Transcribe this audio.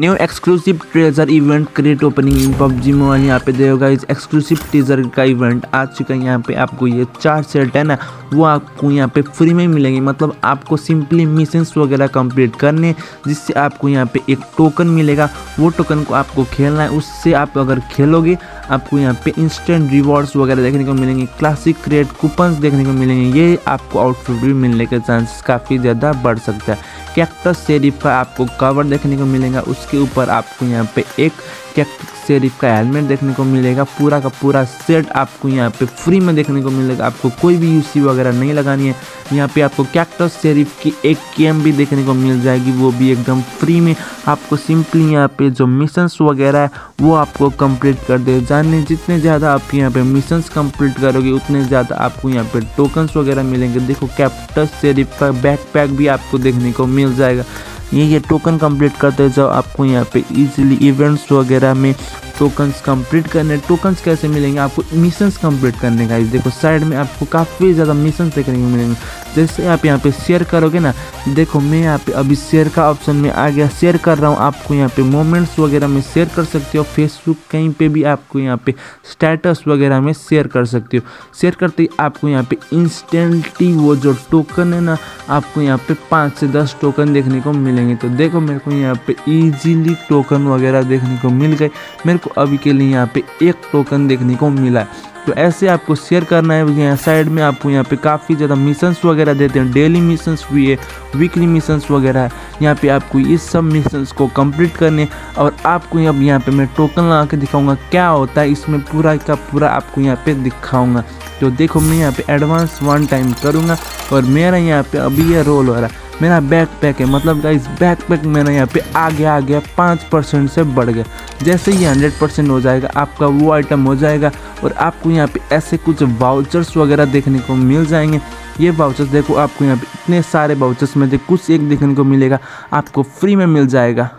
New exclusive treasure event crate opening in PUBG mobile. यहाँ पे देखो गाइस एक्सक्लूसिव ट्रेजर का इवेंट आ चुका है। यहाँ पे आपको ये 4 सेट है ना वो आपको यहाँ पे फ्री में मिलेंगे। मतलब आपको सिंपली मिशंस वगैरह कंप्लीट करने जिससे आपको यहाँ पे एक टोकन मिलेगा, वो टोकन को आपको खेलना है। उससे आप अगर खेलोगे आपको यहाँ पे इंस्टेंट रिवॉर्ड्स वगैरह देखने को मिलेंगे, क्लासिक क्रेट कूपन्स देखने को मिलेंगे। ये आपको आउटफिट भी मिलने के चांसेस काफ़ी ज़्यादा बढ़ सकता है। कैक्टस शेरिफ का आपको कवर देखने को मिलेगा, उसके ऊपर आपको यहाँ पे एक कैक्टस शेरिफ का हेलमेट देखने को मिलेगा। पूरा का पूरा सेट आपको यहाँ पे फ्री में देखने को मिलेगा। आपको कोई भी यूसी वगैरह नहीं लगानी है। यहाँ पे आपको कैक्टस शेरिफ की AKM भी देखने को मिल जाएगी, वो भी एकदम फ्री में। आपको सिंपली यहाँ पे जो मिशंस वगैरह है वो आपको कंप्लीट कर दे जाने। जितने ज़्यादा आप यहाँ पे मिशंस कंप्लीट करोगे उतने ज़्यादा आपको यहाँ पे टोकन्स वगैरह मिलेंगे। देखो कैक्टस शेरिफ का बैकपैक भी आपको देखने को मिल जाएगा। ये टोकन कंप्लीट करते जाओ आपको यहाँ पे इजीली इवेंट्स वगैरह में टोकन्स कंप्लीट करने। टोकन्स कैसे मिलेंगे आपको? मिशंस कंप्लीट करने का। देखो साइड में आपको काफ़ी ज़्यादा मिशंस देखने को मिलेंगे। जैसे आप यहाँ पे शेयर करोगे ना, देखो मैं यहाँ पे अभी शेयर का ऑप्शन में आ गया, शेयर कर रहा हूँ। आपको यहाँ पे मोमेंट्स वगैरह में शेयर कर सकते हो, फेसबुक कहीं पे भी आपको यहाँ पे स्टेटस वगैरह में शेयर कर सकते हो। शेयर करते ही आपको यहाँ पे इंस्टेंटली वो जो टोकन है ना आपको यहाँ पे 5 से 10 टोकन देखने को मिलेंगे। तो देखो मेरे को यहाँ पे ईजीली टोकन वगैरह देखने को मिल गए। मेरे को अभी के लिए यहाँ पे 1 टोकन देखने को मिला है। तो ऐसे आपको शेयर करना है। यहाँ साइड में आपको यहाँ पे काफ़ी ज़्यादा मिशंस वगैरह देते हैं, डेली मिशंस भी है, वीकली मिशंस वगैरह है। यहाँ पे आपको इस सब मिशंस को कंप्लीट करने और आपको अब यहाँ पे मैं टोकन लगा के दिखाऊंगा क्या होता है, इसमें पूरा का पूरा आपको यहाँ पे दिखाऊंगा। तो देखो मैं यहाँ पे एडवांस 1 टाइम करूँगा और मेरा यहाँ पे अभी ये रोल हो रहा है। मेरा बैकपैक है, मतलब गाइस बैकपैक मेरा यहाँ पे आ गया 5% से बढ़ गया। जैसे ही 100% हो जाएगा आपका वो आइटम हो जाएगा और आपको यहाँ पे ऐसे कुछ वाउचर्स वगैरह देखने को मिल जाएंगे। ये वाउचर्स देखो आपको यहाँ पे इतने सारे वाउचर्स में से कुछ एक देखने को मिलेगा, आपको फ्री में मिल जाएगा।